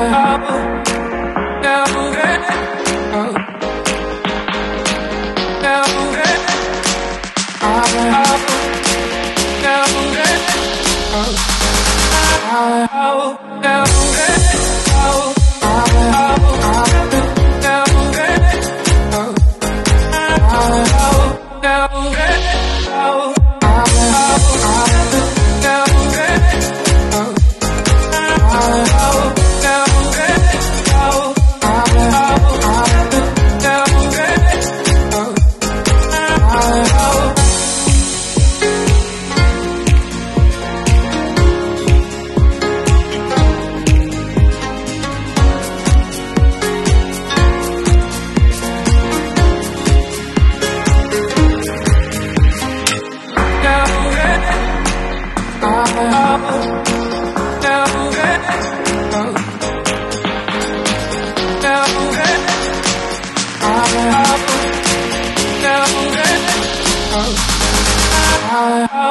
I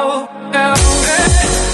will never